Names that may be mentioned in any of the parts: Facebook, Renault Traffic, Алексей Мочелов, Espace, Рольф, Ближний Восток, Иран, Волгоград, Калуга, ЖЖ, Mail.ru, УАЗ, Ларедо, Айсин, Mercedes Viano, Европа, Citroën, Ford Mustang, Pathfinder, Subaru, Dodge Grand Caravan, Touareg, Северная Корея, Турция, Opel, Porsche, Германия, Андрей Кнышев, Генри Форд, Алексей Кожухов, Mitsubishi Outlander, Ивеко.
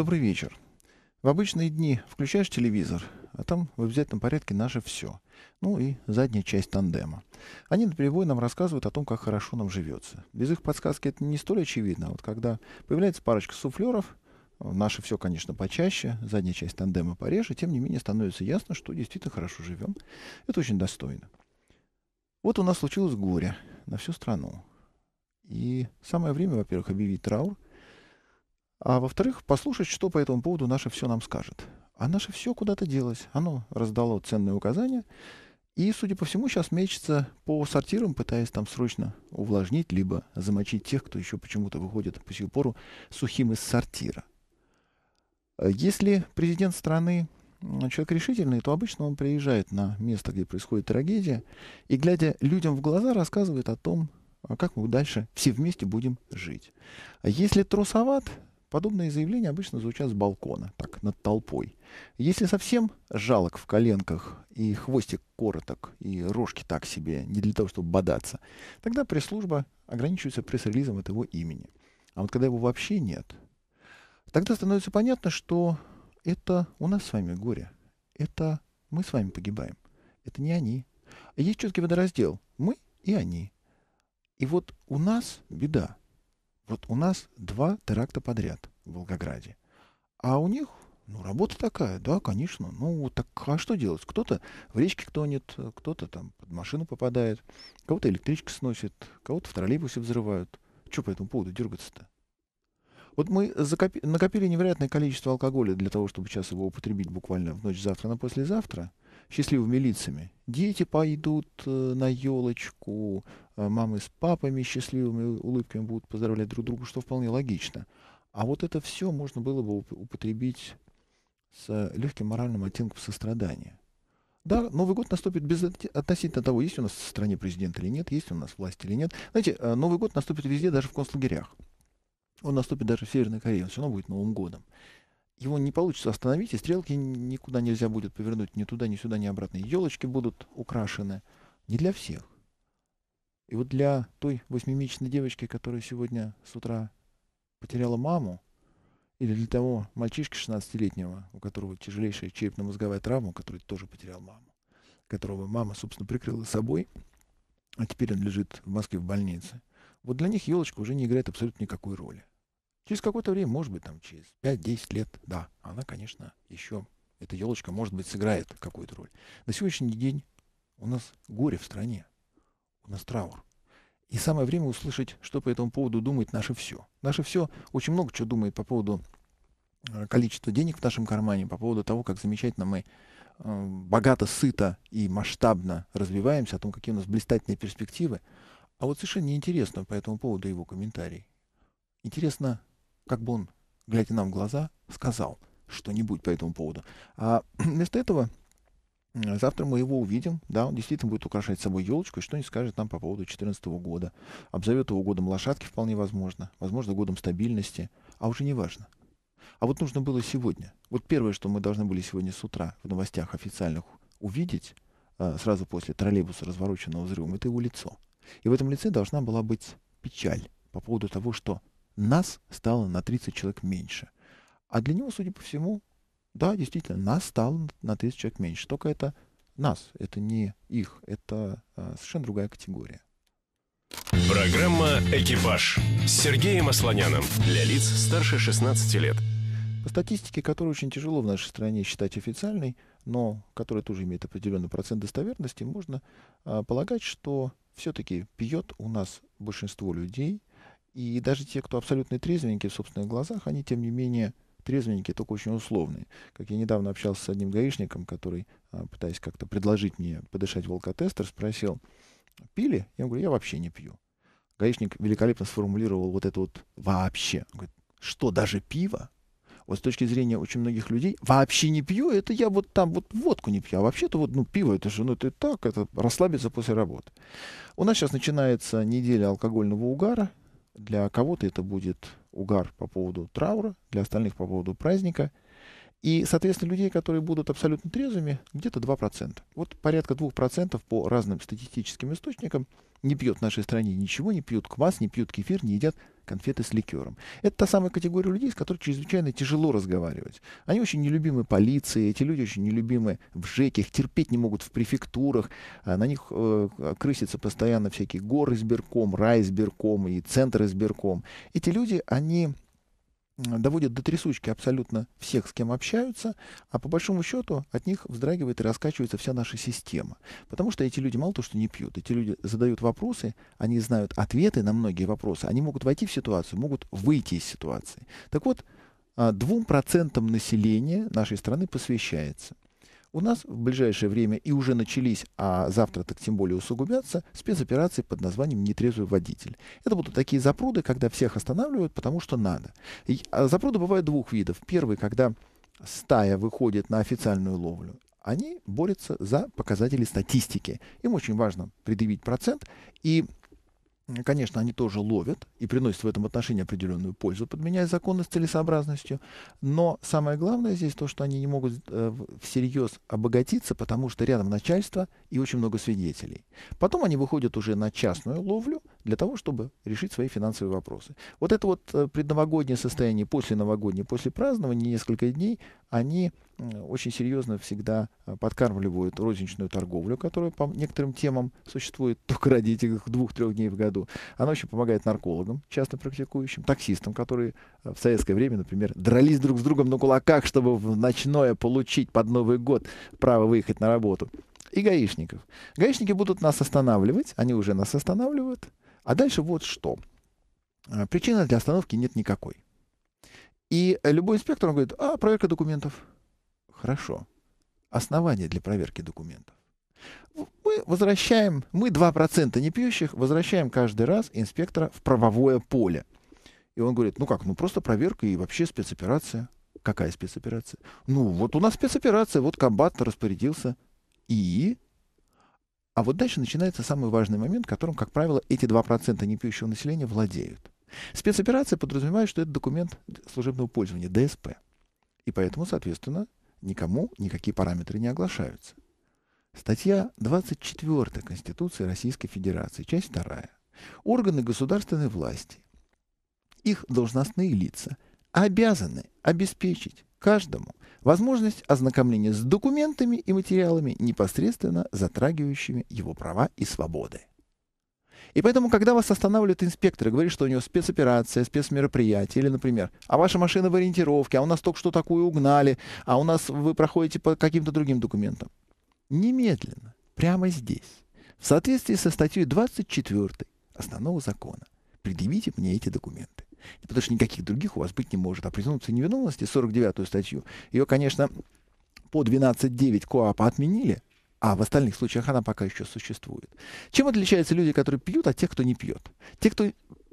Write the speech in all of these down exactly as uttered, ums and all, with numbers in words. Добрый вечер. В обычные дни включаешь телевизор, а там в обязательном порядке наше «Все». Ну и задняя часть тандема. Они наперебой нам рассказывают о том, как хорошо нам живется. Без их подсказки это не столь очевидно. Вот когда появляется парочка суфлеров, наше «Все», конечно, почаще, задняя часть тандема пореже, тем не менее становится ясно, что действительно хорошо живем. Это очень достойно. Вот у нас случилось горе на всю страну. И самое время, во-первых, объявить траур, а во-вторых, послушать, что по этому поводу наше «Все» нам скажет. А наше «Все» куда-то делось. Оно раздало ценные указания. И, судя по всему, сейчас мечется по сортирам, пытаясь там срочно увлажнить, либо замочить тех, кто еще почему-то выходит по сию пору сухим из сортира. Если президент страны человек решительный, то обычно он приезжает на место, где происходит трагедия, и, глядя людям в глаза, рассказывает о том, как мы дальше все вместе будем жить. Если трусоват, подобные заявления обычно звучат с балкона, так, над толпой. Если совсем жалок в коленках и хвостик короток, и рожки так себе, не для того, чтобы бодаться, тогда пресс-служба ограничивается пресс-релизом от его имени. А вот когда его вообще нет, тогда становится понятно, что это у нас с вами горе, это мы с вами погибаем, это не они. Есть четкий водораздел «мы» и «они». И вот у нас беда. Вот у нас два теракта подряд в Волгограде. А у них, ну, работа такая, да, конечно. Ну, так а что делать? Кто-то в речке тонет, кто-то там под машину попадает, кого-то электричка сносит, кого-то в троллейбусе взрывают. Че по этому поводу дергаться-то? Вот мы закопи- накопили невероятное количество алкоголя для того, чтобы сейчас его употребить буквально в ночь завтра на послезавтра, счастливыми лицами. Дети пойдут на елочку, мамы с папами счастливыми улыбками будут поздравлять друг друга, что вполне логично. А вот это все можно было бы употребить с легким моральным оттенком сострадания. Да, Новый год наступит без относительно того, есть у нас в стране президент или нет, есть у нас власть или нет. Знаете, Новый год наступит везде, даже в концлагерях. Он наступит даже в Северной Корее, он все равно будет Новым годом. Его не получится остановить, и стрелки никуда нельзя будет повернуть, ни туда, ни сюда, ни обратно. Елочки будут украшены. Не для всех. И вот для той восьмимесячной девочки, которая сегодня с утра потеряла маму, или для того мальчишки шестнадцатилетнего, у которого тяжелейшая черепно-мозговая травма, который тоже потерял маму, которого мама, собственно, прикрыла собой, а теперь он лежит в Москве в больнице. Вот для них елочка уже не играет абсолютно никакой роли. Через какое-то время, может быть, там через пять-десять лет, да, она, конечно, еще, эта елочка, может быть, сыграет какую-то роль. На сегодняшний день у нас горе в стране, у нас траур. И самое время услышать, что по этому поводу думает наше «Все». Наше «Все» очень много чего думает по поводу количества денег в нашем кармане, по поводу того, как замечательно мы э, богато, сыто и масштабно развиваемся, о том, какие у нас блистательные перспективы. А вот совершенно неинтересно по этому поводу его комментарий. Интересно, как бы он, глядя нам в глаза, сказал что-нибудь по этому поводу. А вместо этого завтра мы его увидим, да, он действительно будет украшать собой елочку и что-нибудь скажет нам по поводу две тысячи четырнадцатого года. Обзовет его годом лошадки вполне возможно, возможно, годом стабильности, а уже не важно. А вот нужно было сегодня, вот первое, что мы должны были сегодня с утра в новостях официальных увидеть, сразу после троллейбуса, развороченного взрывом, это его лицо. И в этом лице должна была быть печаль по поводу того, что нас стало на тридцать человек меньше. А для него, судя по всему, да, действительно, нас стало на тридцать человек меньше. Только это нас, это не их, это а, совершенно другая категория. Программа «Экипаж» с Сергеем Асланяном для лиц старше шестнадцати лет. По статистике, которую очень тяжело в нашей стране считать официальной, но которая тоже имеет определенный процент достоверности, можно а, полагать, что все-таки пьет у нас большинство людей, и даже те, кто абсолютно трезвенники в собственных глазах, они, тем не менее, трезвенники, только очень условные. Как я недавно общался с одним гаишником, который, пытаясь как-то предложить мне подышать в алкотестер, спросил, пили? Я говорю, я вообще не пью. Гаишник великолепно сформулировал вот это вот «вообще». Он говорит, что, даже пиво? Вот с точки зрения очень многих людей, вообще не пью, это я вот там вот водку не пью, а вообще-то вот, ну, пиво, это же, ну, ты так, это расслабиться после работы. У нас сейчас начинается неделя алкогольного угара. Для кого-то это будет угар по поводу траура, для остальных по поводу праздника. И, соответственно, людей, которые будут абсолютно трезвыми, где-то два процента. Вот порядка двух процентов по разным статистическим источникам не пьют в нашей стране ничего, не пьют квас, не пьют кефир, не едят конфеты с ликером. Это та самая категория людей, с которой чрезвычайно тяжело разговаривать. Они очень нелюбимы полиции, эти люди очень нелюбимы в ЖЭКе, их терпеть не могут в префектурах, на них э, крысятся постоянно всякие горы избирком, рай избирком и центр избирком. Эти люди, они доводят до трясучки абсолютно всех, с кем общаются, а по большому счету от них вздрагивает и раскачивается вся наша система. Потому что эти люди мало того, что не пьют, эти люди задают вопросы, они знают ответы на многие вопросы, они могут войти в ситуацию, могут выйти из ситуации. Так вот, двум процентам населения нашей страны посвящается. У нас в ближайшее время и уже начались, а завтра так тем более усугубятся, спецоперации под названием «Нетрезвый водитель». Это будут такие запруды, когда всех останавливают, потому что надо. И, а, запруды бывают двух видов. Первый, когда стая выходит на официальную ловлю. Они борются за показатели статистики. Им очень важно предъявить процент. И, конечно, они тоже ловят и приносят в этом отношении определенную пользу, подменяя законы с целесообразностью. Но самое главное здесь то, что они не могут э, всерьез обогатиться, потому что рядом начальство и очень много свидетелей. Потом они выходят уже на частную ловлю для того, чтобы решить свои финансовые вопросы. Вот это вот э, предновогоднее состояние, посленовогоднее, после празднования, несколько дней, они э, очень серьезно всегда э, подкармливают розничную торговлю, которая по некоторым темам существует только ради этих двух-трех дней в году. Она очень помогает наркологам, часто практикующим, таксистам, которые в советское время, например, дрались друг с другом на кулаках, чтобы в ночное получить под Новый год право выехать на работу. И гаишников. Гаишники будут нас останавливать, они уже нас останавливают. А дальше вот что. Причины для остановки нет никакой. И любой инспектор, он говорит: а, проверка документов. Хорошо. Основания для проверки документов. Мы возвращаем, мы два процента непьющих возвращаем каждый раз инспектора в правовое поле. И он говорит: ну как, ну просто проверка и вообще спецоперация. Какая спецоперация? Ну вот у нас спецоперация, вот комбат распорядился. И? А вот дальше начинается самый важный момент, которым, как правило, эти два процента непьющего населения владеют. Спецоперация подразумевает, что это документ служебного пользования, ДСП. И поэтому, соответственно, никому никакие параметры не оглашаются. Статья двадцать четыре Конституции Российской Федерации, часть вторая. Органы государственной власти, их должностные лица обязаны обеспечить каждому возможность ознакомления с документами и материалами, непосредственно затрагивающими его права и свободы. И поэтому, когда вас останавливает инспектор и говорит, что у него спецоперация, спецмероприятие, или, например, а ваша машина в ориентировке, а у нас только что такую угнали, а у нас вы проходите по каким-то другим документам. Немедленно, прямо здесь, в соответствии со статьей двадцать четыре основного закона, предъявите мне эти документы. Потому что никаких других у вас быть не может. А презумпция невиновности, сорок девятую статью, ее, конечно, по двенадцать девять КоАПа отменили, а в остальных случаях она пока еще существует. Чем отличаются люди, которые пьют, от тех, кто не пьет? Те, кто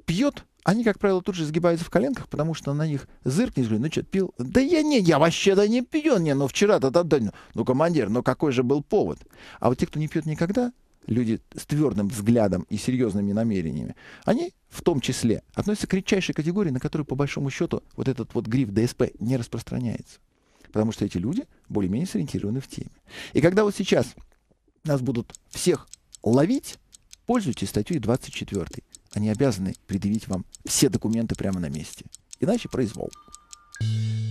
пьет, они, как правило, тут же сгибаются в коленках, потому что на них зыркнешь, говорю: ну что, пил? Да я не, я вообще-то не пью, не, ну вчера-то, да, да, ну, командир, ну какой же был повод? А вот те, кто не пьет никогда, люди с твердым взглядом и серьезными намерениями, они в том числе относятся к редчайшей категории, на которую, по большому счету, вот этот вот гриф ДСП не распространяется. Потому что эти люди более-менее сориентированы в теме. И когда вот сейчас нас будут всех ловить, пользуйтесь статьей двадцать четыре. Они обязаны предъявить вам все документы прямо на месте. Иначе произвол.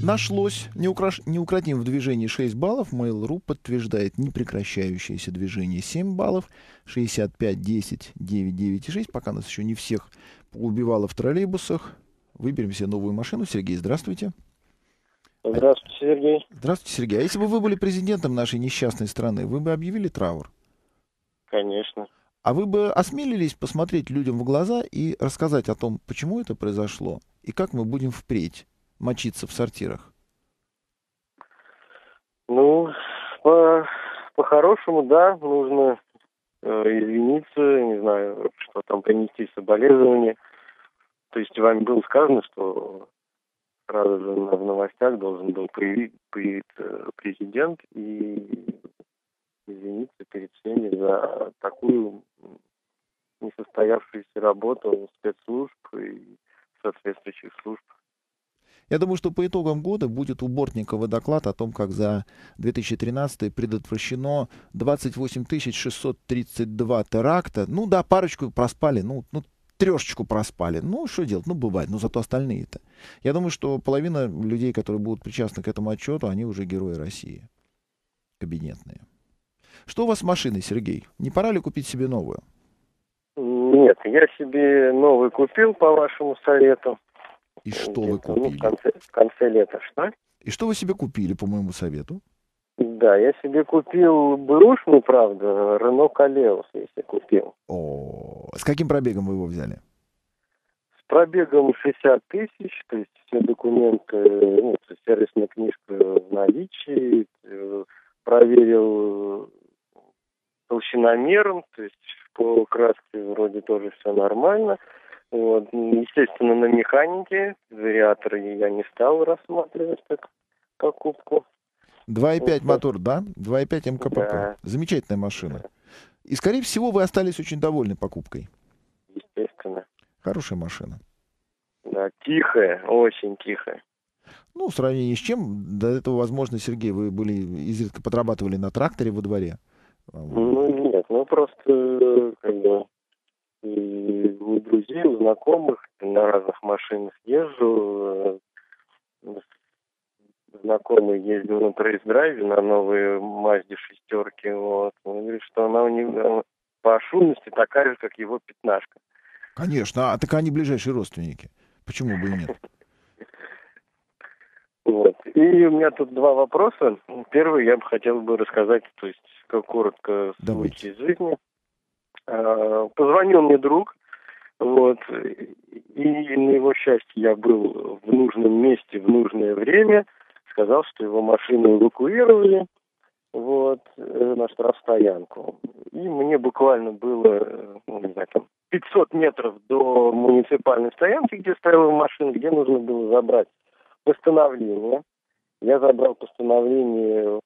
Нашлось. Неукрош... Неукротим в движении шесть баллов. Mail.ru подтверждает непрекращающееся движение семь баллов. шестьдесят пять, десять, девять, девять и шесть. Пока нас еще не всех убивало в троллейбусах. Выберем себе новую машину. Сергей, здравствуйте. Здравствуйте, Сергей. Здравствуйте, Сергей. А если бы вы были президентом нашей несчастной страны, вы бы объявили траур? Конечно. А вы бы осмелились посмотреть людям в глаза и рассказать о том, почему это произошло, и как мы будем впредь мочиться в сортирах? Ну, по, по-хорошему, да, нужно э, извиниться, не знаю, что там, принести соболезнования. То есть вам было сказано, что сразу же в новостях должен был появиться президент и извиниться перед всеми за такую несостоявшуюся работу спецслужб и соответствующих служб. Я думаю, что по итогам года будет у Бортникова доклад о том, как за две тысячи тринадцатый предотвращено двадцать восемь тысяч шестьсот тридцать два теракта. Ну да, парочку проспали, ну, ну трешечку проспали. Ну, что делать? Ну, бывает. Но зато остальные-то. Я думаю, что половина людей, которые будут причастны к этому отчету, они уже герои России. Кабинетные. Что у вас с машиной, Сергей? Не пора ли купить себе новую? Нет, я себе новую купил по вашему совету. И что вы купили? В конце, в конце лета, что? И что вы себе купили по моему совету? Да, я себе купил бэушную, правда, Renault Koleos, если купил. О, с каким пробегом вы его взяли? С пробегом шестьдесят тысяч, то есть все документы, ну, сервисная книжка в наличии, проверил толщиномером, то есть по краске вроде тоже все нормально. Вот. Естественно, на механике, вариаторы я не стал рассматривать как покупку. два и пять вот. Мотор, да? два и пять МКПП. Да. Замечательная машина. И, скорее всего, вы остались очень довольны покупкой. Естественно. Хорошая машина. Да, тихая, очень тихая. Ну, в сравнении с чем, до этого, возможно, Сергей, вы были изредка подрабатывали на тракторе во дворе. Ну, нет, ну, просто, как бы, и у друзей, у знакомых на разных машинах езжу. Знакомый ездил на трейс-драйве на новые Mazda шестерки. Вот. Он говорит, что она у него по шумности такая же, как его пятнашка. Конечно, а так они ближайшие родственники. Почему бы и нет? Вот. И у меня тут два вопроса. Первый я бы хотел бы рассказать, то есть, как коротко случай из жизни. Позвонил мне друг, вот, и на его счастье я был в нужном месте в нужное время, сказал, что его машину эвакуировали, вот, на штрафстоянку. И мне буквально было, не знаю, там, пятьсот метров до муниципальной стоянки, где стояла машина, где нужно было забрать постановление. Я забрал постановление,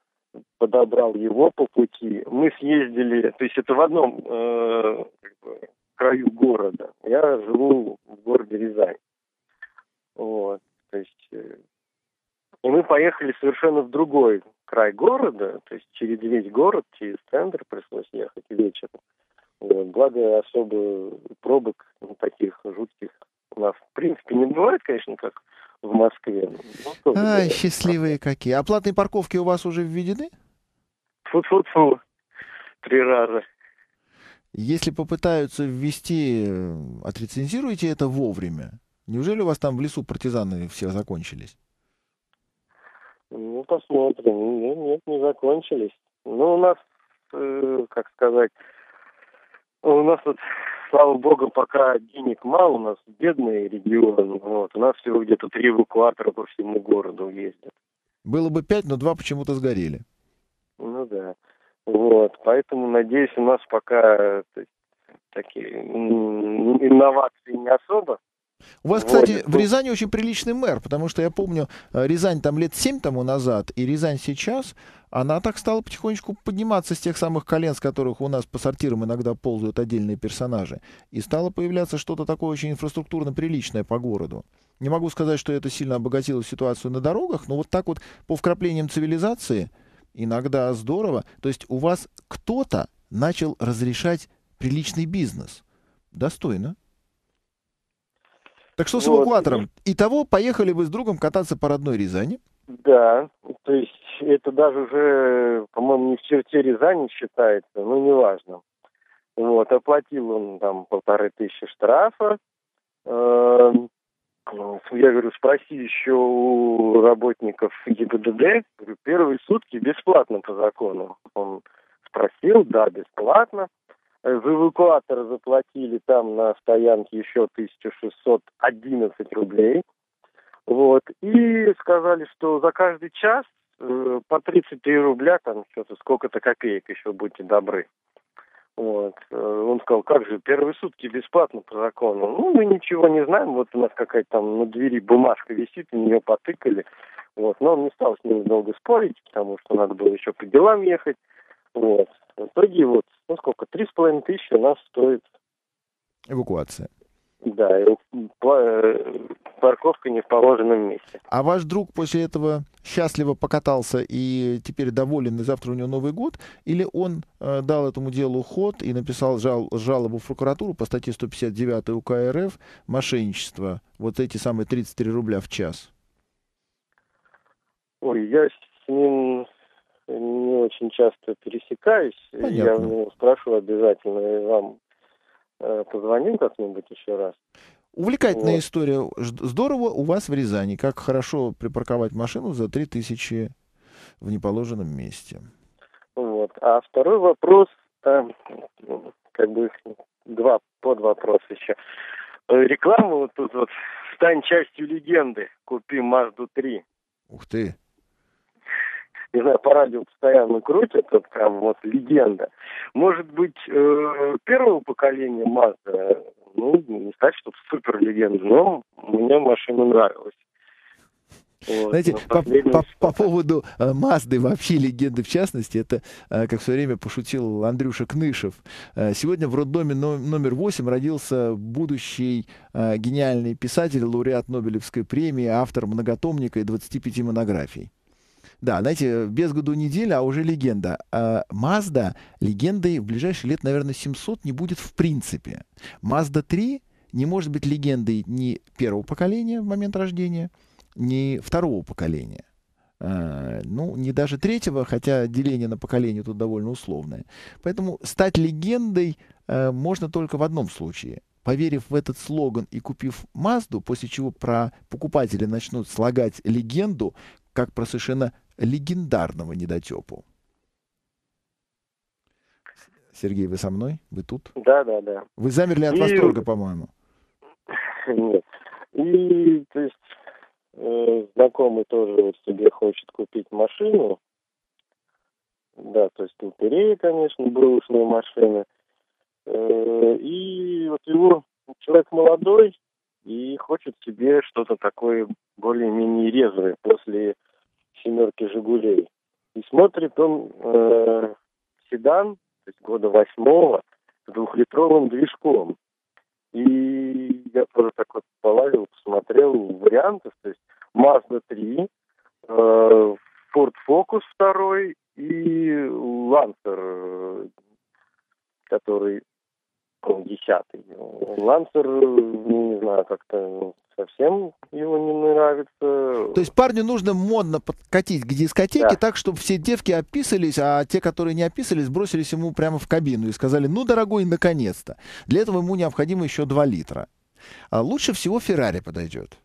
подобрал его по пути. Мы съездили, то есть это в одном э, как бы, краю города. Я живу в городе Рязань. Вот, то есть, э, и мы поехали совершенно в другой край города, то есть через весь город, через центр пришлось ехать вечером. Вот, благо особо пробок, ну, таких жутких у нас в принципе не бывает, конечно, как в Москве. Ну, а, счастливые какие. А платные парковки у вас уже введены? Фу-фу-фу. Три раза. Если попытаются ввести, отрецензируйте это вовремя. Неужели у вас там в лесу партизаны все закончились? Ну, посмотрим. Нет, нет, не закончились. Ну, у нас, э, как сказать, у нас тут... Слава богу, пока денег мало, у нас бедный регион, вот, у нас всего где-то три эвакуатора по всему городу ездят. Было бы пять, но два почему-то сгорели. Ну да, вот, поэтому, надеюсь, у нас пока то есть, такие инновации не особо. У вас, кстати, в Рязани очень приличный мэр, потому что я помню, Рязань там лет семь тому назад, и Рязань сейчас, она так стала потихонечку подниматься с тех самых колен, с которых у нас по сортирам иногда ползают отдельные персонажи, и стало появляться что-то такое очень инфраструктурно приличное по городу. Не могу сказать, что это сильно обогатило ситуацию на дорогах, но вот так вот по вкраплениям цивилизации иногда здорово. То есть у вас кто-то начал разрешать приличный бизнес. Достойно. Так что с эвакуатором? Вот. Итого поехали вы с другом кататься по родной Рязани? Да, то есть это даже уже, по-моему, не в черте Рязани считается, но неважно. Вот, оплатил он там полторы тысячи штрафа. Я говорю, спроси еще у работников ЕГДД. Говорю, первые сутки бесплатно по закону. Он спросил, да, бесплатно. За эвакуатор заплатили там на стоянке еще тысячу шестьсот одиннадцать рублей. Вот. И сказали, что за каждый час э, по тридцать три рубля, там что-то сколько-то копеек еще, будьте добры. Вот. Он сказал, как же, первые сутки бесплатно по закону. Ну, мы ничего не знаем, вот у нас какая-то там на двери бумажка висит, на нее потыкали. Вот. Но он не стал с ним долго спорить, потому что надо было еще по делам ехать. Вот. В итоге вот, ну сколько, три с половиной тысячи у нас стоит эвакуация. Да, парковка не в положенном месте. А ваш друг после этого счастливо покатался и теперь доволен, и завтра у него Новый год? Или он э, дал этому делу ход и написал жал, жалобу в прокуратуру по статье сто пятьдесят девять УК РФ «Мошенничество», вот эти самые тридцать три рубля в час? Ой, я с ним не очень часто пересекаюсь. Понятно. Я у него спрошу обязательно, и вам позвоним как-нибудь еще раз. Увлекательная вот история. Здорово у вас в Рязани. Как хорошо припарковать машину за три тысячи в неположенном месте. Вот. А второй вопрос, как бы два подвопроса еще. Реклама вот тут вот. Стань частью легенды. Купи Mazda три. Ух ты. Не знаю, по радио постоянно крутят, это прям вот легенда. Может быть, первого поколения Mazda, ну, не сказать, что супер легенда, но мне машина нравилась. Вот. Знаете, по, по, по поводу Мазды, вообще легенды в частности, это, как в свое время пошутил Андрюша Кнышев, сегодня в роддоме номер восемь родился будущий гениальный писатель, лауреат Нобелевской премии, автор многотомника и двадцати пяти монографий. Да, знаете, без году неделя, а уже легенда. Мазда легендой в ближайшие лет, наверное, семьсот не будет в принципе. Мазда три не может быть легендой ни первого поколения в момент рождения, ни второго поколения. Ну, не даже третьего, хотя деление на поколение тут довольно условное. Поэтому стать легендой можно только в одном случае. Поверив в этот слоган и купив Мазду, после чего про покупатели начнут слагать легенду, как про совершенно легендарного недотепу. Сергей, вы со мной? Вы тут? Да, да, да. Вы замерли от и... восторга, по-моему. Нет. И, то есть, э, знакомый тоже вот себе хочет купить машину. Да, то есть, лотерея, конечно, брошенная машина. Э, и вот его человек молодой и хочет себе что-то такое более-менее резвое после «семерки Жигулей». И смотрит он э, седан, то есть года восьмого, с двухлитровым движком. И я тоже так вот полазил, посмотрел вариантов, то есть Mazda три, э, Ford Focus два и Lancer, который... десятый. Лансер, не знаю, как-то совсем его не нравится. То есть парню нужно модно подкатить к дискотеке, да, так, чтобы все девки описались, а те, которые не описались, бросились ему прямо в кабину и сказали: ну, дорогой, наконец-то. Для этого ему необходимо еще два литра. А лучше всего Феррари подойдет.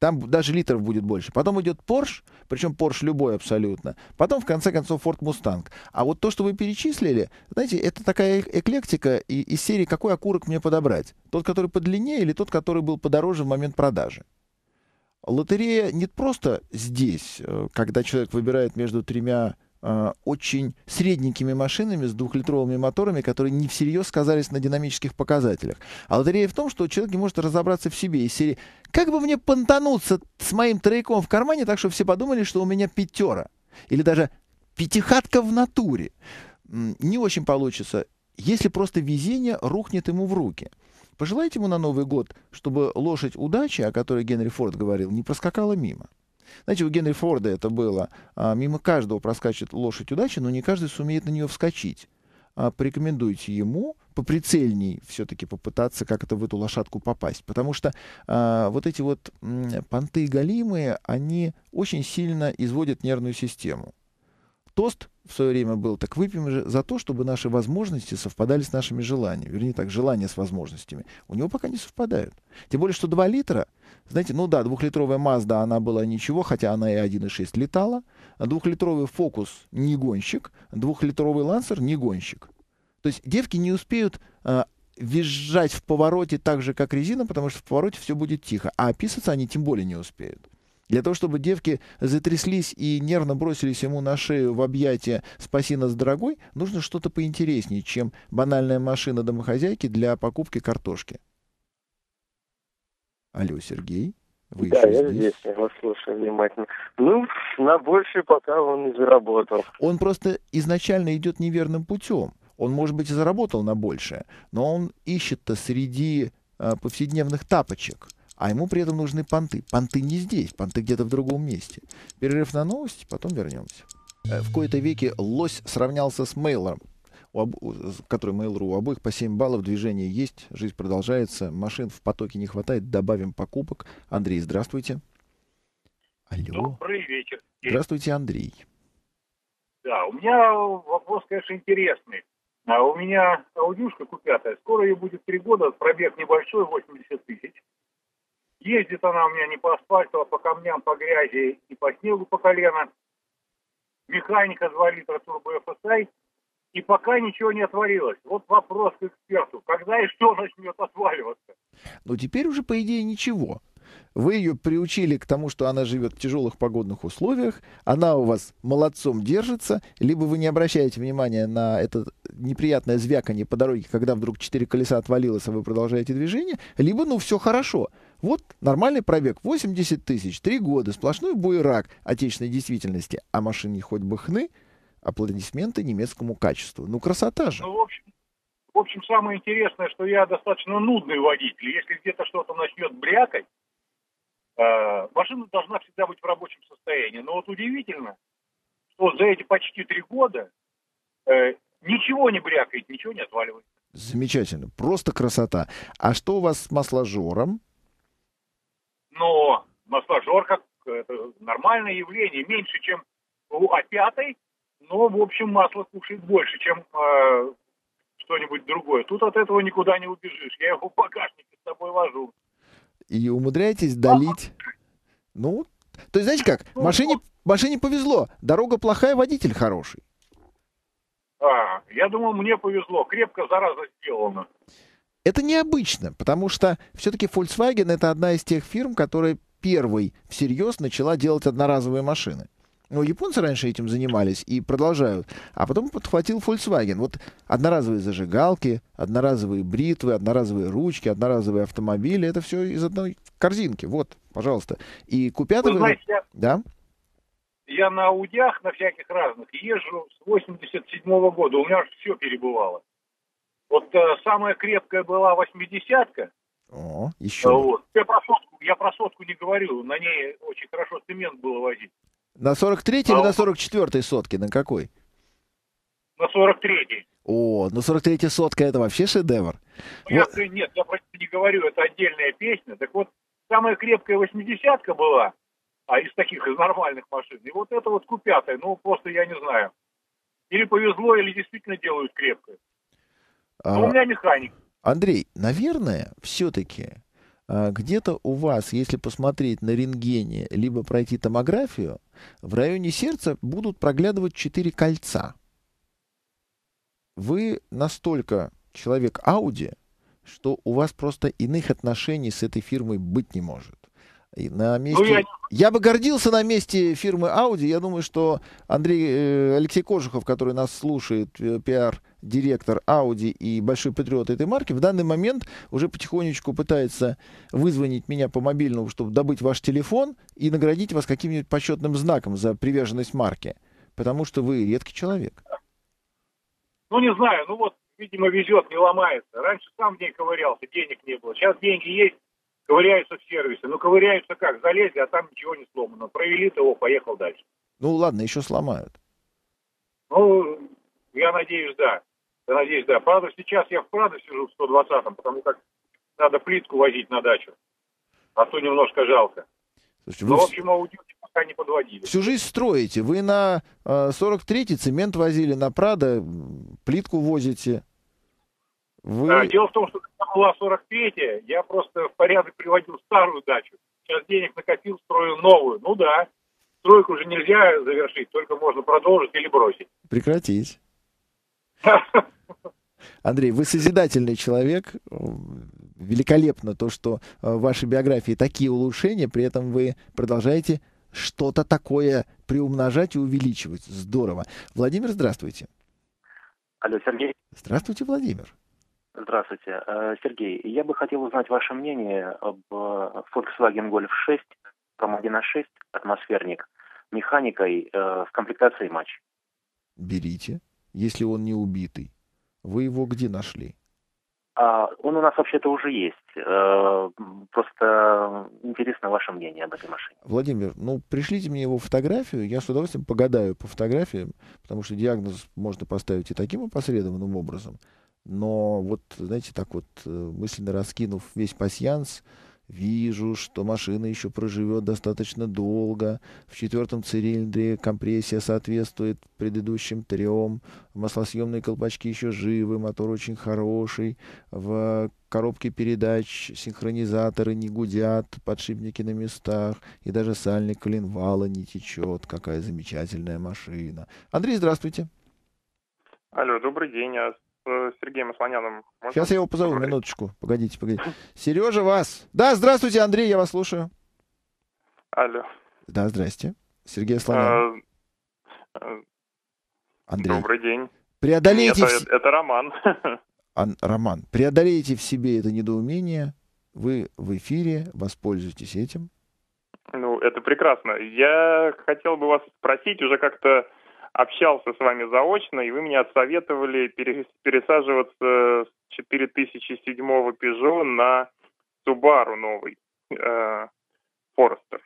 Там даже литров будет больше. Потом идет Porsche, причем Porsche любой абсолютно. Потом, в конце концов, Ford Mustang. А вот то, что вы перечислили, знаете, это такая эклектика и, из серии «Какой окурок мне подобрать?» Тот, который подлиннее, или тот, который был подороже в момент продажи? Лотерея не просто здесь, когда человек выбирает между тремя э, очень средненькими машинами с двухлитровыми моторами, которые не всерьез сказались на динамических показателях. А лотерея в том, что человек не может разобраться в себе из серии: как бы мне понтануться с моим трояком в кармане, так что все подумали, что у меня пятера. Или даже пятихатка в натуре. Не очень получится, если просто везение рухнет ему в руки. Пожелайте ему на Новый год, чтобы лошадь удачи, о которой Генри Форд говорил, не проскакала мимо. Знаете, у Генри Форда это было. Мимо каждого проскачет лошадь удачи, но не каждый сумеет на нее вскочить. Порекомендуйте ему поприцельней все-таки попытаться как-то в эту лошадку попасть. Потому что э, вот эти вот э, понты галимые, они очень сильно изводят нервную систему. Тост в свое время был: так выпьем же за то, чтобы наши возможности совпадали с нашими желаниями. Вернее так, желания с возможностями. У него пока не совпадают. Тем более, что два литра, знаете, ну да, двухлитровая Mazda, она была ничего, хотя она и один и шесть летала. Двухлитровый Focus не гонщик, двухлитровый Lancer не гонщик. То есть девки не успеют э, визжать в повороте так же, как резина, потому что в повороте все будет тихо, а описаться они тем более не успеют. Для того, чтобы девки затряслись и нервно бросились ему на шею в объятия «спаси нас, дорогой», нужно что-то поинтереснее, чем банальная машина домохозяйки для покупки картошки. Алло, Сергей, вы да, еще я здесь? здесь, я вас слушаю внимательно. Ну, на больше пока он не заработал. Он просто изначально идет неверным путем. Он, может быть, и заработал на большее, но он ищет-то среди э, повседневных тапочек, а ему при этом нужны понты. Понты не здесь, понты где-то в другом месте. Перерыв на новости, потом вернемся. В кои-то веки лось сравнялся с Mail.ru, который Mail.ru у обоих по семь баллов, движение есть, жизнь продолжается, машин в потоке не хватает, добавим покупок. Андрей, здравствуйте. Алло. Добрый вечер. Здравствуйте, Андрей. Да, у меня вопрос, конечно, интересный. А у меня аудюшка купятая, скоро ей будет три года, пробег небольшой, восемьдесят тысяч. Ездит она у меня не по асфальту, а по камням, по грязи и по снегу по колено. Механика два литра турбо эф эс ай. И пока ничего не отвалилось. Вот вопрос к эксперту. Когда и что начнет отваливаться? Ну, теперь уже, по идее, ничего. Вы ее приучили к тому, что она живет в тяжелых погодных условиях, она у вас молодцом держится, либо вы не обращаете внимания на это неприятное звяканье по дороге, когда вдруг четыре колеса отвалилось, а вы продолжаете движение, либо, ну, все хорошо. Вот нормальный пробег, восемьдесят тысяч, три года, сплошной буерак отечественной действительности, а машине хоть бы хны, аплодисменты немецкому качеству. Ну, красота же. Ну, в общем, в общем, самое интересное, что я достаточно нудный водитель. Если где-то что-то начнет брякать, машина должна всегда быть в рабочем состоянии. Но вот удивительно, что за эти почти три года э, ничего не брякает, ничего не отваливается. Замечательно, просто красота. А что у вас с масложором? Но масложор как это нормальное явление, меньше, чем у А пять, но, в общем, масло кушает больше, чем э, что-нибудь другое. Тут от этого никуда не убежишь. Я его в багажнике с собой вожу. И умудряетесь долить. Ну, то есть, знаете как, машине, машине повезло. Дорога плохая, водитель хороший. А, я думал, мне повезло. Крепко, зараза, сделано. Это необычно, потому что все-таки Volkswagen — это одна из тех фирм, которая первой всерьез начала делать одноразовые машины. Ну, японцы раньше этим занимались и продолжают. А потом подхватил Volkswagen. Вот одноразовые зажигалки, одноразовые бритвы, одноразовые ручки, одноразовые автомобили. Это все из одной корзинки. Вот, пожалуйста. И купят... Вы вы... знаете, я... Да? Я на аудиях, на всяких разных, езжу с восемьдесят седьмого года. У меня уже все перебывало. Вот э, самая крепкая была восьмидесятка. О, еще. Вот. Я, про сотку, я про сотку не говорю. На ней очень хорошо цемент было возить. На сорок третьей а или он... на сорок четвёртой сотке? На какой? На сорок третьей. О, на сорок третьей сотка — это вообще шедевр. Ну, вот. я, нет, я просто не говорю, это отдельная песня. Так вот, самая крепкая восьмидесятка была, а из таких, из нормальных машин. И вот это вот купятая, ну, просто я не знаю. Или повезло, или действительно делают крепкую. А... Но у меня механик. Андрей, наверное, все-таки... Где-то у вас, если посмотреть на рентгене, либо пройти томографию, в районе сердца будут проглядывать четыре кольца. Вы настолько человек Audi, что у вас просто иных отношений с этой фирмой быть не может. И на месте... ну, я... я бы гордился на месте фирмы Audi. Я думаю, что Андрей, Алексей Кожухов, который нас слушает, пиар-директор Audi и большой патриот этой марки, в данный момент уже потихонечку пытается вызвонить меня по мобильному, чтобы добыть ваш телефон и наградить вас каким-нибудь почетным знаком за приверженность марке. Потому что вы редкий человек. Ну, не знаю. Ну, вот, видимо, везет, не ломается. Раньше сам в ней ковырялся, денег не было. Сейчас деньги есть. Ковыряются в сервисе. Ну, ковыряются как? Залезли, а там ничего не сломано. Провели того, поехал дальше. Ну, ладно, еще сломают. Ну, я надеюсь, да. Я надеюсь, да. Правда, сейчас я в Прадо сижу в сто двадцатом, потому как надо плитку возить на дачу. А то немножко жалко. Слушайте, но, вы... в общем, аудиторию пока не подводили. Всю жизнь строите. Вы на сорок третий цемент возили, на Прадо плитку возите. Вы... А, дело в том, что когда была сорок третья, я просто в порядок приводил старую дачу. Сейчас денег накопил, строю новую. Ну да, стройку уже нельзя завершить, только можно продолжить или бросить. Прекратить. Андрей, вы созидательный человек. Великолепно то, что в вашей биографии такие улучшения, при этом вы продолжаете что-то такое приумножать и увеличивать. Здорово. Владимир, здравствуйте. Алло, Сергей. Здравствуйте, Владимир. Здравствуйте. Сергей, я бы хотел узнать ваше мнение об Volkswagen Golf шесть, один на шесть, атмосферник, механикой в комплектации матч. Берите, если он не убитый. Вы его где нашли? Он у нас вообще-то уже есть. Просто интересно ваше мнение об этой машине. Владимир, ну пришлите мне его фотографию, я с удовольствием погадаю по фотографиям, потому что диагноз можно поставить и таким опосредованным образом. Но вот, знаете, так вот, мысленно раскинув весь пасьянс, вижу, что машина еще проживет достаточно долго. В четвертом цилиндре компрессия соответствует предыдущим трем. Маслосъемные колпачки еще живы, мотор очень хороший. В коробке передач синхронизаторы не гудят, подшипники на местах. И даже сальник коленвала не течет. Какая замечательная машина. Андрей, здравствуйте. Алло, добрый день. А с Сергеем Асланяном можно? Сейчас я его позову, поговорить? Минуточку. Погодите, погодите. Сережа, вас. Да, здравствуйте, Андрей, я вас слушаю. Алло. Да, здрасте. Сергей Асланян. Андрей. Добрый день. Преодолейте... Нет, в... это, это Роман. Ан... Роман, преодолейте в себе это недоумение. Вы в эфире, воспользуйтесь этим. Ну, это прекрасно. Я хотел бы вас спросить, уже как-то общался с вами заочно, и вы мне отсоветовали пересаживаться с четыре тысячи седьмого Peugeot на Subaru новый, э, Forester.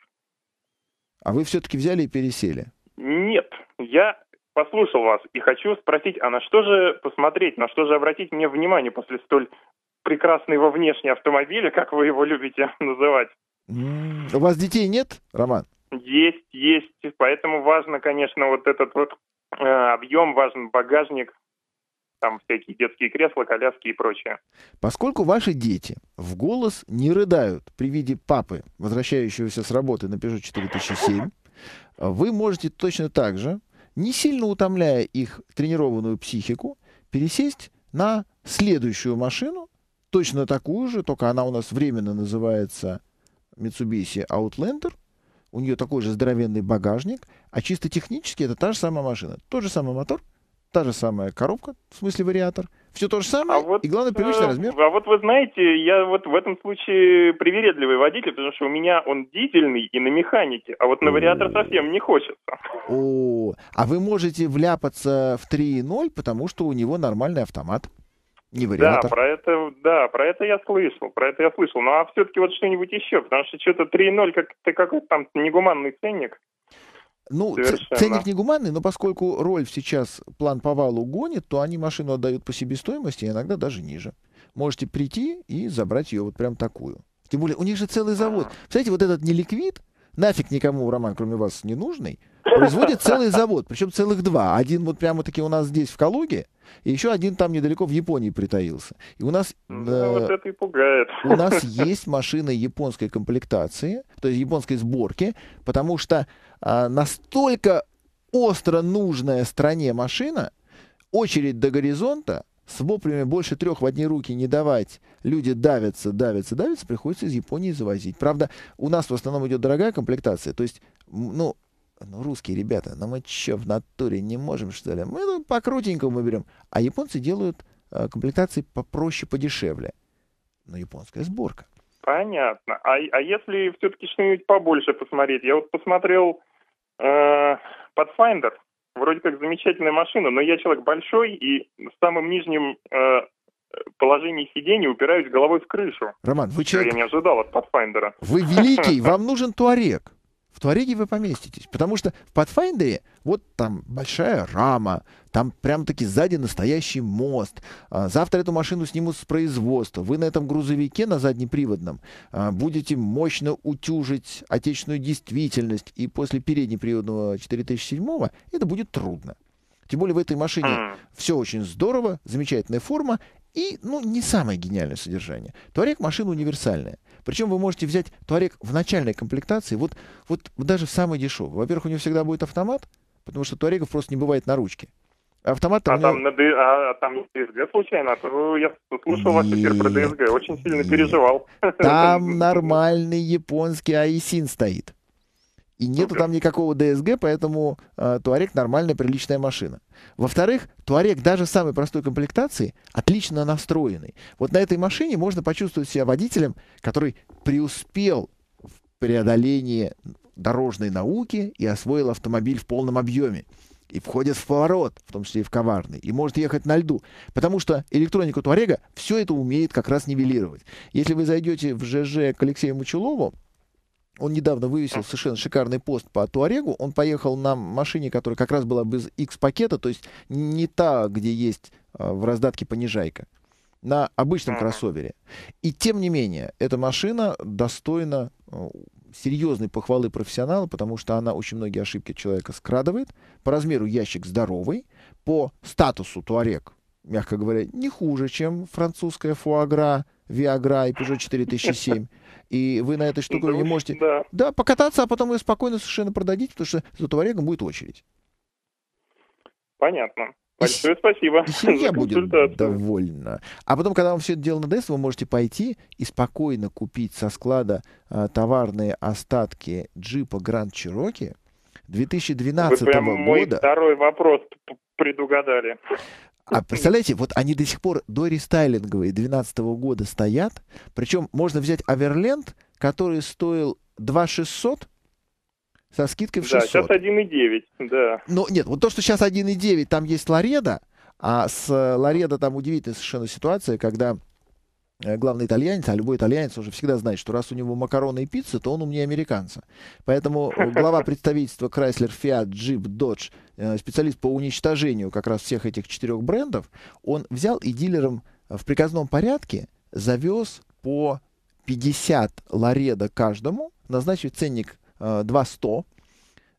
А вы все-таки взяли и пересели? Нет, я послушал вас и хочу спросить, а на что же посмотреть, на что же обратить мне внимание после столь прекрасного внешнего автомобиля, как вы его любите называть? Mm. У вас детей нет, Роман? Есть, есть. Поэтому важно, конечно, вот этот вот э, объем, важен багажник, там всякие детские кресла, коляски и прочее. Поскольку ваши дети в голос не рыдают при виде папы, возвращающегося с работы на Peugeot четыре тысячи семь, вы можете точно так же, не сильно утомляя их тренированную психику, пересесть на следующую машину, точно такую же, только она у нас временно называется Mitsubishi Outlander. У нее такой же здоровенный багажник, а чисто технически это та же самая машина. Тот же самый мотор, та же самая коробка, в смысле вариатор. Все то же самое, а вот, и главное, привычный э, размер. А вот вы знаете, я вот в этом случае привередливый водитель, потому что у меня он дизельный и на механике, а вот на вариатор совсем не хочется. О, а вы можете вляпаться в три ноль, потому что у него нормальный автомат. Не вариатор. Да, про это, да, про это я слышал, про это я слышал. Ну а все-таки вот что-нибудь еще, потому что что-то три ноль, как, какой-то там негуманный ценник. Ну, совершенно. Ценник негуманный, но поскольку Рольф сейчас план по валу гонит, то они машину отдают по себестоимости, иногда даже ниже. Можете прийти и забрать ее вот прям такую. Тем более, у них же целый завод. Представляете, вот этот неликвид, нафиг никому, Роман, кроме вас, не нужный, производит целый завод, причем целых два. Один вот прямо-таки у нас здесь, в Калуге, и еще один там недалеко в Японии притаился. И у нас, ну, э, вот это и пугает. У нас есть машины японской комплектации, то есть японской сборки, потому что э, настолько остро нужная стране машина, очередь до горизонта, с воплями больше трех в одни руки не давать. Люди давятся, давятся, давятся, приходится из Японии завозить. Правда, у нас в основном идет дорогая комплектация, то есть, ну... Ну, русские ребята, но мы что, в натуре не можем, что ли? Мы ну, по-крутенькому берем. А японцы делают э, комплектации попроще, подешевле. Но японская сборка. Понятно. А, а если все-таки что-нибудь побольше посмотреть? Я вот посмотрел э, Pathfinder. Вроде как замечательная машина, но я человек большой, и в самом нижнем э, положении сиденья упираюсь головой в крышу. Роман, вы человек... Я не ожидал от Pathfinder. Вы великий, вам нужен Touareg. В Туареге вы поместитесь, потому что в Pathfinder вот там большая рама, там прям-таки сзади настоящий мост. Завтра эту машину снимут с производства. Вы на этом грузовике, на заднеприводном, будете мощно утюжить отечественную действительность, и после переднеприводного четыре тысячи седьмого это будет трудно. Тем более в этой машине все очень здорово, замечательная форма и, ну, не самое гениальное содержание. Touareg машина универсальная. Причем вы можете взять Touareg в начальной комплектации, вот, вот даже в самой дешевой. Во-первых, у него всегда будет автомат, потому что Touareg'ов просто не бывает на ручке. Автомат там... А там, него... на, а, там ДСГ случайно? Я слушал вас теперь про ДСГ, очень сильно нет. переживал. Там нормальный японский айсин стоит. И нету okay. там никакого ДСГ, поэтому э, Touareg нормальная, приличная машина. Во-вторых, Touareg даже самой простой комплектации отлично настроенный. Вот на этой машине можно почувствовать себя водителем, который преуспел в преодолении дорожной науки и освоил автомобиль в полном объеме. и входит в поворот, в том числе и в коварный, и может ехать на льду. Потому что электроника Туарега все это умеет как раз нивелировать. Если вы зайдете в ЖЖ к Алексею Мочелову, он недавно вывесил совершенно шикарный пост по Туарегу. Он поехал на машине, которая как раз была без X-пакета, то есть не та, где есть в раздатке понижайка, на обычном кроссовере. И тем не менее, эта машина достойна серьезной похвалы профессионала, потому что она очень многие ошибки человека скрадывает. По размеру ящик здоровый, по статусу Туарег, мягко говоря, не хуже, чем французская фуагра, Виагра и Peugeot четыре тысячи семь. И вы на этой штуковине да, можете да. Да, покататься, а потом ее спокойно совершенно продадите, потому что за Туарегом будет очередь. Понятно. Большое и спасибо. И семья будет довольна. А потом, когда вам все это дело надоест, вы можете пойти и спокойно купить со склада а, товарные остатки джипа Grand Cherokee две тысячи двенадцатого года. Вы прям мой второй вопрос предугадали. А представляете, вот они до сих пор до рестайлинговые две тысячи двенадцатого года стоят. Причем можно взять Аверленд, который стоил два шестьсот. Со скидкой в шестьсот. Да, сейчас один и девять, да. Ну, нет, вот то, что сейчас один и девять, там есть Ларедо, а с Ларедо там удивительная совершенно ситуация, когда главный итальянец, а любой итальянец уже всегда знает, что раз у него макароны и пицца, то он умнее американца. Поэтому глава представительства Chrysler, Fiat, Jeep, Dodge, специалист по уничтожению как раз всех этих четырех брендов, он взял и дилером в приказном порядке завез по пятьдесят Ларедо каждому, назначив ценник два сто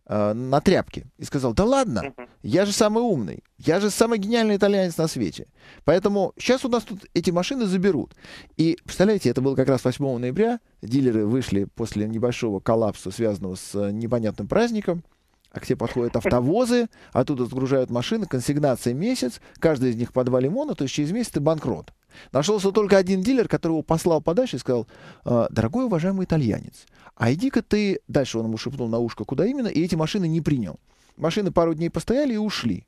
э, на тряпке. И сказал, да ладно, я же самый умный, я же самый гениальный итальянец на свете. Поэтому сейчас у нас тут эти машины заберут. И, представляете, это было как раз восьмого ноября. Дилеры вышли после небольшого коллапса, связанного с непонятным праздником. А к тебе подходят автовозы, оттуда сгружают машины, консигнация месяц, каждый из них по два лимона, то есть через месяц ты банкрот. Нашелся только один дилер, который его послал подальше и сказал, дорогой уважаемый итальянец, а иди-ка ты, дальше он ему шепнул на ушко, куда именно, и эти машины не принял. Машины пару дней постояли и ушли.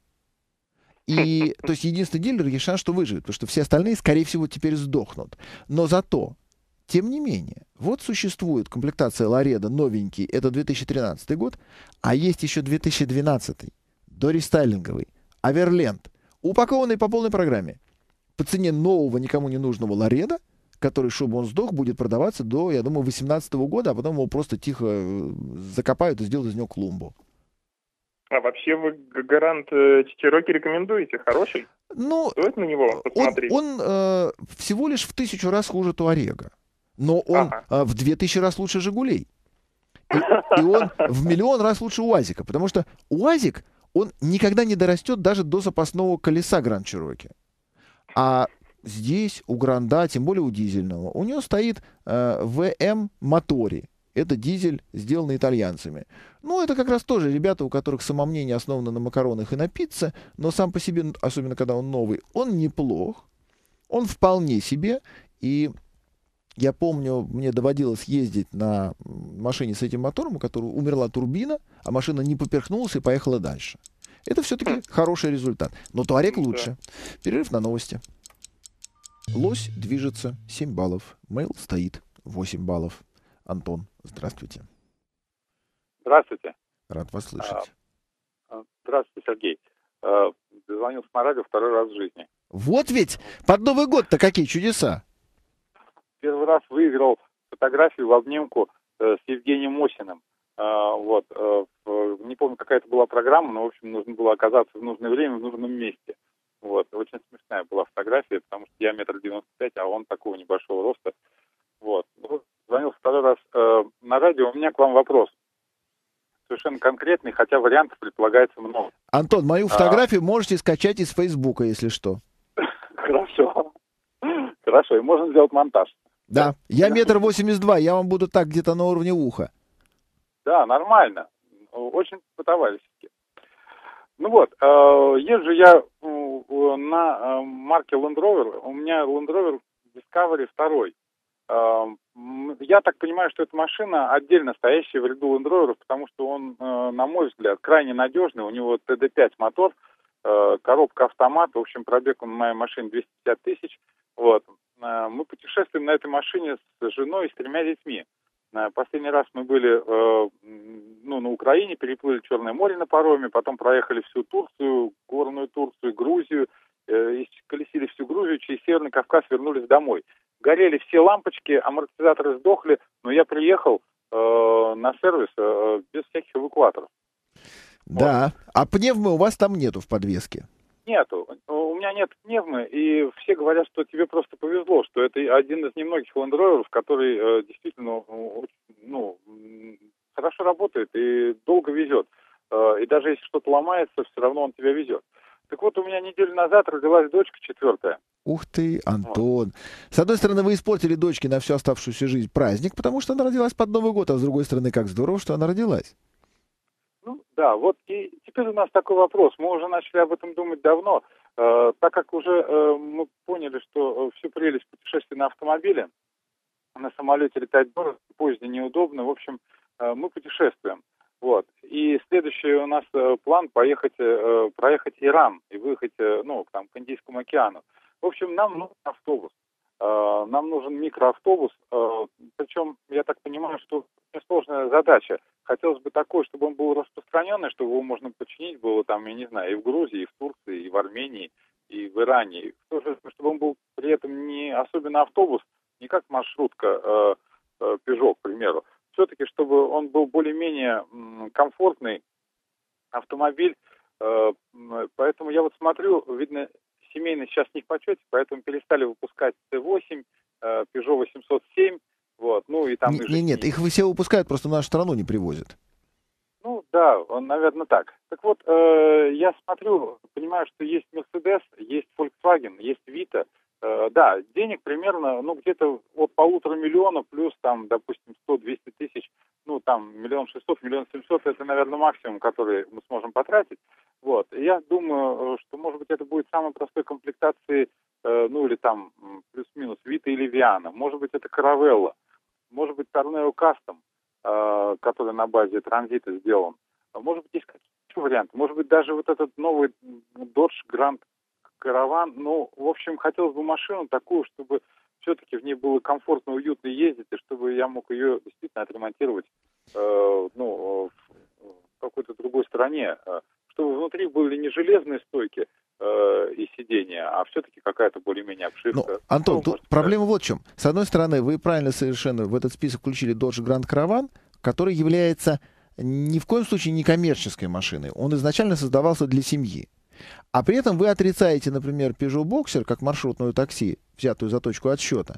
И, то есть единственный дилер, есть шанс, что выживет, потому что все остальные, скорее всего, теперь сдохнут. Но зато... Тем не менее, вот существует комплектация Ларедо, новенький, это две тысячи тринадцатый год, а есть еще две тысячи двенадцатый, дорестайлинговый, Аверленд, упакованный по полной программе, по цене нового, никому не нужного Ларедо, который, чтобы он сдох, будет продаваться до, я думаю, две тысячи восемнадцатого года, а потом его просто тихо закопают и сделают из него клумбу. А вообще вы Гранд Чероки рекомендуете? Хороший? Ну, стоит на него посмотреть? Он, он э, всего лишь в тысячу раз хуже Туарега. Но он ага. а, в две тысячи раз лучше «Жигулей». И, и он в миллион раз лучше «УАЗика». Потому что «УАЗик», он никогда не дорастет даже до запасного колеса «Гранд Чероки». А здесь у «Гранда», тем более у дизельного, у него стоит э, ви эм «Мотори». Это дизель, сделанный итальянцами. Ну, это как раз тоже ребята, у которых самомнение основано на макаронах и на пицце. Но сам по себе, особенно когда он новый, он неплох. Он вполне себе. И... Я помню, мне доводилось ездить на машине с этим мотором, у которой умерла турбина, а машина не поперхнулась и поехала дальше. Это все-таки хороший результат. Но Туарег лучше. Перерыв на новости. Лось движется семь баллов. Mail стоит восемь баллов. Антон, здравствуйте. Здравствуйте. Рад вас слышать. Здравствуйте, Сергей. Звонил с Морадио второй раз в жизни. Вот ведь! Под Новый год-то какие чудеса! Первый раз выиграл фотографию в обнимку э, с Евгением Мосиным. Э, вот, э, не помню, какая это была программа, но, в общем, нужно было оказаться в нужное время, в нужном месте. Вот. Очень смешная была фотография, потому что я метр девяносто пять, а он такого небольшого роста. Вот. Вот звонил второй раз э, на радио. У меня к вам вопрос. Совершенно конкретный, хотя вариантов предполагается много. Антон, мою фотографию а... можете скачать из Фейсбука, если что. Хорошо. Хорошо, и можно сделать монтаж. Да, я метр восемьдесят два, я вам буду так где-то на уровне уха. Да, нормально, очень по-товарищески. Ну вот, езжу я на марке Land Rover, у меня Land Rover Discovery два. Я так понимаю, что эта машина отдельно стоящая в ряду Land Rover, потому что он, на мой взгляд, крайне надежный, у него тэ дэ пять мотор, коробка автомат, в общем, пробег у моей машины двести пятьдесят тысяч, вот. Мы путешествуем на этой машине с женой и с тремя детьми. Последний раз мы были ну, на Украине, переплыли Черное море на пароме, потом проехали всю Турцию, горную Турцию, Грузию, колесили всю Грузию, через Северный Кавказ вернулись домой. Горели все лампочки, амортизаторы сдохли, но я приехал на сервис без всяких эвакуаторов. Да, вот. А пневмы у вас там нету в подвеске? Нету. У меня нет пневмы, и все говорят, что тебе просто повезло, что это один из немногих Land Rover'ов, который э, действительно ну, хорошо работает и долго везет. Э, и даже если что-то ломается, все равно он тебя везет. Так вот, у меня неделю назад родилась дочка четвертая. Ух ты, Антон. Вот. С одной стороны, вы испортили дочке на всю оставшуюся жизнь праздник, потому что она родилась под Новый год, а с другой стороны, как здорово, что она родилась. Ну, да, вот и теперь у нас такой вопрос. Мы уже начали об этом думать давно, э, так как уже э, мы поняли, что всю прелесть путешествия на автомобиле, на самолете летать дорого, поздно, неудобно. В общем, э, мы путешествуем. Вот. И следующий у нас э, план поехать, э, проехать Иран и выехать э, ну, там, к Индийскому океану. В общем, нам нужен автобус. Э, нам нужен микроавтобус. Э, причем, я так понимаю, что несложная задача. Хотелось бы такой, чтобы он был распространенный, чтобы его можно починить было там, я не знаю, и в Грузии, и в Турции, и в Армении, и в Иране. И в же, чтобы он был при этом не особенно автобус, не как маршрутка э, Peugeot, к примеру. Все-таки, чтобы он был более-менее комфортный автомобиль. Э, поэтому я вот смотрю, видно, семейный сейчас не в почете, поэтому перестали выпускать Т восемь, э, Peugeot восемьсот семь. Вот, ну и там... Не, и нет, их все выпускают, просто в нашу страну не привозят. Ну да, он, наверное, так. Так вот, э, я смотрю, понимаю, что есть Mercedes, есть Volkswagen, есть Vita. Э, да, денег примерно, ну где-то от полутора миллиона плюс там, допустим, сто-двести тысяч, ну там миллион шестьсот, миллион семьсот, это, наверное, максимум, который мы сможем потратить. Вот, и я думаю, что, может быть, это будет самой простой комплектации, э, ну или там плюс-минус Vita или Viano. Может быть, это Caravella. Может быть, Торнео Кастом, э, который на базе транзита сделан. Может быть, есть какие-то варианты. Может быть, даже вот этот новый Dodge Grand Caravan. Ну, в общем, хотелось бы машину такую, чтобы все-таки в ней было комфортно, уютно ездить, и чтобы я мог ее действительно отремонтировать э, ну, в какой-то другой стране. Чтобы внутри были не железные стойки, и сидения, а все-таки какая-то более-менее обшивка. Ну, Антон, ну, тут может, проблема да. Вот в чем. С одной стороны, вы правильно совершенно в этот список включили Dodge Grand Caravan, который является ни в коем случае не коммерческой машиной. Он изначально создавался для семьи. А при этом вы отрицаете, например, Peugeot Boxer как маршрутную такси, взятую за точку отсчета.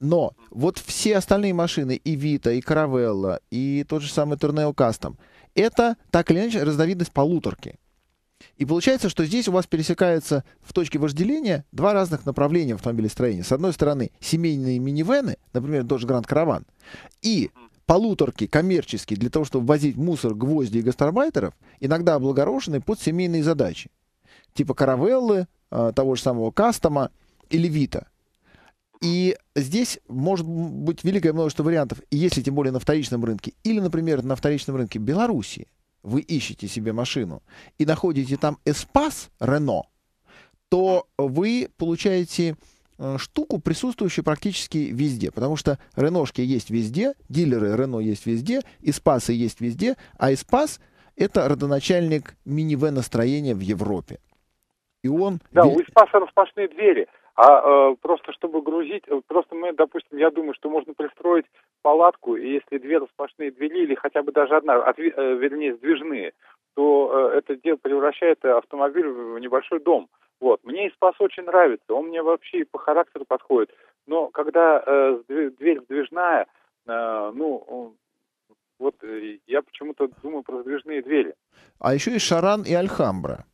Но вот все остальные машины, и Vita, и Caravella, и тот же самый Torneo Custom, это так или иначе разновидность полуторки. И получается, что здесь у вас пересекается в точке вожделения два разных направления автомобилестроения. С одной стороны, семейные минивены, например, Dodge Grand Caravan, и полуторки коммерческие для того, чтобы возить мусор, гвозди и гастарбайтеров, иногда облагорошенные под семейные задачи. Типа Caravelle, того же самого Кастома или Vita. И здесь может быть великое множество вариантов, если тем более на вторичном рынке, или, например, на вторичном рынке Белоруссии. Вы ищете себе машину и находите там Espace Renault, то вы получаете э, штуку, присутствующую практически везде. Потому что Реношки есть везде, дилеры Renault есть везде, Espace есть везде, а Espace — это родоначальник минивэн-настроения в Европе. И он... Да, везде. У Espace распашные двери. А э, просто чтобы грузить, просто мы, допустим, я думаю, что можно пристроить палатку, и если две распашные двери, или хотя бы даже одна, отви, э, вернее, сдвижные, то э, это дело превращает автомобиль в небольшой дом. Вот. Мне Espace очень нравится, он мне вообще и по характеру подходит. Но когда э, дверь сдвижная, э, ну, вот э, я почему-то думаю про сдвижные двери. А еще и Sharan и Alhambra.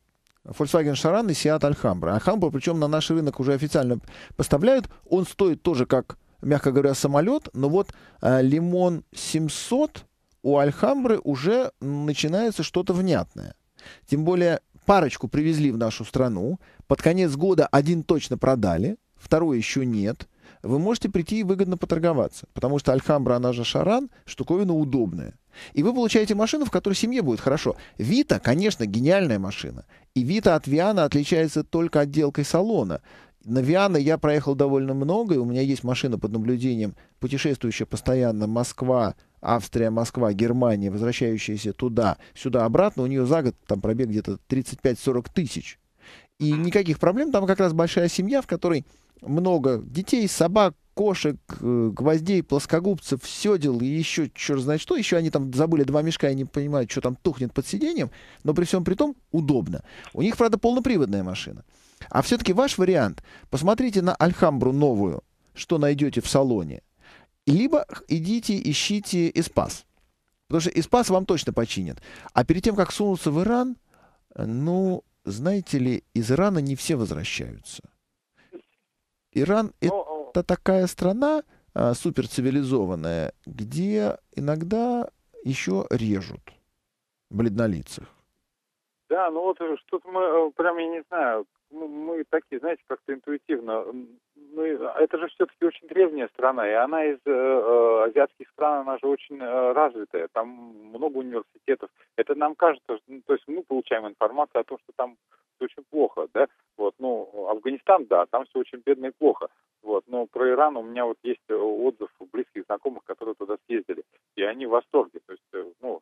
Volkswagen Sharan и Seat Alhambra. Alhambra, причем на наш рынок уже официально поставляют. Он стоит тоже, как, мягко говоря, самолет. Но вот э, лимон семьсот у Alhambra уже начинается что-то внятное. Тем более парочку привезли в нашу страну. Под конец года один точно продали, второй еще нет. Вы можете прийти и выгодно поторговаться. Потому что Alhambra, она же Sharan, штуковина удобная. И вы получаете машину, в которой семье будет хорошо. Vita, конечно, гениальная машина. И Vita от Viano отличается только отделкой салона. На Виано я проехал довольно много, и у меня есть машина под наблюдением, путешествующая постоянно Москва, Австрия, Москва, Германия, возвращающаяся туда, сюда, обратно. У нее за год там пробег где-то тридцать пять-сорок тысяч. И никаких проблем, там как раз большая семья, в которой много детей, собак, кошек, гвоздей, плоскогубцев, сёдел и еще черт знает что. Еще они там забыли два мешка и не понимают, что там тухнет под сиденьем, но при всем при том удобно. У них, правда, полноприводная машина. А все-таки ваш вариант. Посмотрите на Альхамбру новую, что найдете в салоне. Либо идите, ищите Espace. Потому что Espace вам точно починят. А перед тем, как сунуться в Иран, ну, знаете ли, из Ирана не все возвращаются. Иран — это такая страна а, суперцивилизованная, где иногда еще режут бледнолицых. Да, ну вот что-то мы прям, я не знаю, мы, мы такие, знаете, как-то интуитивно. Ну, это же все-таки очень древняя страна, и она из э, азиатских стран, она же очень э, развитая, там много университетов. Это нам кажется, то есть мы получаем информацию о том, что там очень плохо, да, вот, ну, Афганистан, да, там все очень бедно и плохо, вот, но про Иран у меня вот есть отзыв у близких знакомых, которые туда съездили, и они в восторге, то есть, ну...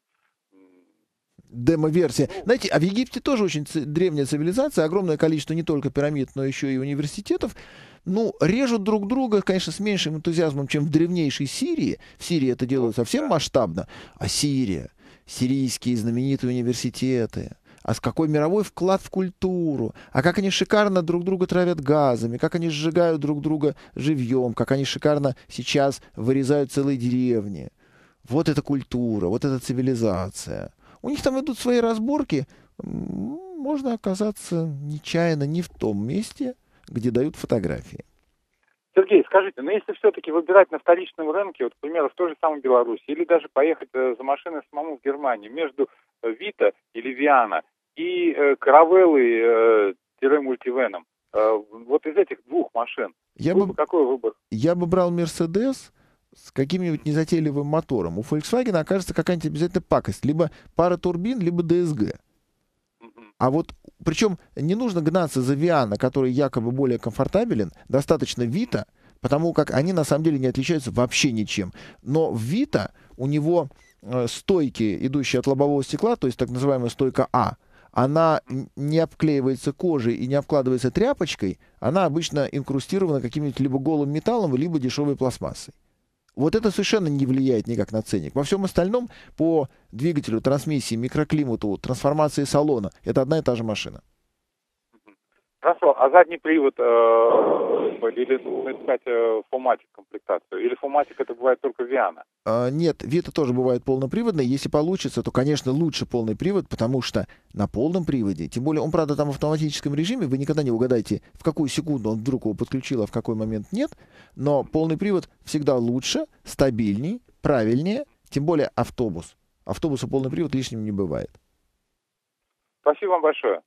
Демо-версия. Знаете, а в Египте тоже очень древняя цивилизация, огромное количество не только пирамид, но еще и университетов. Ну, режут друг друга, конечно, с меньшим энтузиазмом, чем в древнейшей Сирии. В Сирии это делают совсем масштабно. А Сирия, сирийские знаменитые университеты, а с какой мировой вклад в культуру, а как они шикарно друг друга травят газами, как они сжигают друг друга живьем, как они шикарно сейчас вырезают целые деревни. Вот эта культура, вот эта цивилизация. У них там идут свои разборки. Можно оказаться нечаянно не в том месте, где дают фотографии. Сергей, скажите, ну если все-таки выбирать на вторичном рынке, вот, к примеру, в той же самой Беларуси, или даже поехать за машиной самому в Германию, между Вита или Виана и э, Каравеллой-мультивеном, э, э, вот из этих двух машин, я бы, какой выбор? Я бы брал Мерседес с каким-нибудь незатейливым мотором. У Volkswagen окажется какая-нибудь обязательно пакость. Либо пара турбин, либо ДСГ. А вот, причем не нужно гнаться за Виано, который якобы более комфортабелен, достаточно Вита, потому как они на самом деле не отличаются вообще ничем. Но в Вита у него э, стойки, идущие от лобового стекла, то есть так называемая стойка А, она не обклеивается кожей и не обкладывается тряпочкой, она обычно инкрустирована каким-нибудь либо голым металлом, либо дешевой пластмассой. Вот это совершенно не влияет никак на ценник. Во всем остальном, по двигателю, трансмиссии, микроклимату, трансформации салона, это одна и та же машина. Хорошо, а задний привод, э, или ну, искать э, Фоматик комплектацию? Или Фоматик это бывает только Виана? А, нет, Вита тоже бывает полноприводный. Если получится, то, конечно, лучше полный привод, потому что на полном приводе, тем более он, правда, там в автоматическом режиме, вы никогда не угадаете, в какую секунду он вдруг его подключил, а в какой момент нет, но полный привод всегда лучше, стабильней, правильнее, тем более автобус. Автобусу полный привод лишним не бывает. Спасибо вам большое.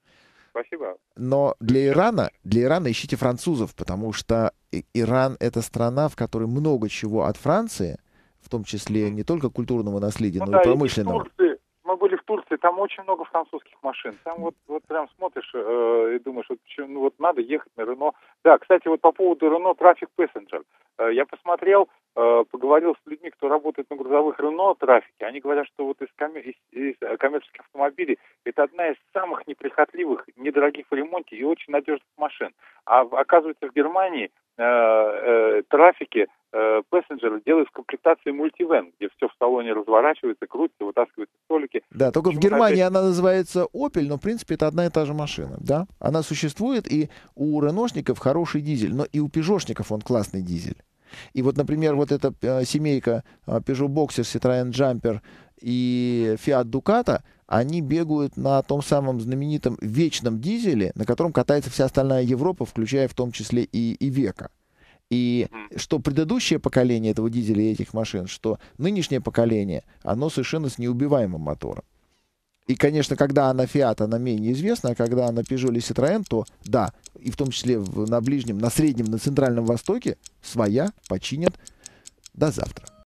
Спасибо. Но для Ирана, для Ирана ищите французов, потому что Иран — это страна, в которой много чего от Франции, в том числе не только культурного наследия, ну, но да, и промышленного. И в Турции, мы были в Турции, там очень много французских машин. Там вот, вот прям смотришь э, и думаешь, вот, ну, вот надо ехать на Renault. Да, кстати, вот по поводу Renault Traffic Passenger. Э, я посмотрел, э, поговорил с людьми, кто работает на грузовых Renault Traffic. Они говорят, что вот из, коммер... из, из коммерческих автомобилей это одна из самых неприхотливых, недорогих в ремонте и очень надежных машин. А оказывается, в Германии э, э, трафики э, пассенджеры делают в комплектации мультивэн, где все в салоне разворачивается, крутится, вытаскиваются столики. Да, только почему в Германии она называется Opel, но в принципе это одна и та же машина. Да? Она существует, и у реношников хороший дизель, но и у пежошников он классный дизель. И вот, например, вот эта э, семейка э, Peugeot Boxer, Citroën Jumper и Fiat Ducato, они бегают на том самом знаменитом вечном дизеле, на котором катается вся остальная Европа, включая в том числе и, и Ивеко. И что предыдущее поколение этого дизеля и этих машин, что нынешнее поколение, оно совершенно с неубиваемым мотором. И, конечно, когда она Fiat, она менее известна, а когда она Peugeot или Citroën, то да, и в том числе в, на ближнем, на среднем, на центральном востоке своя починят до завтра.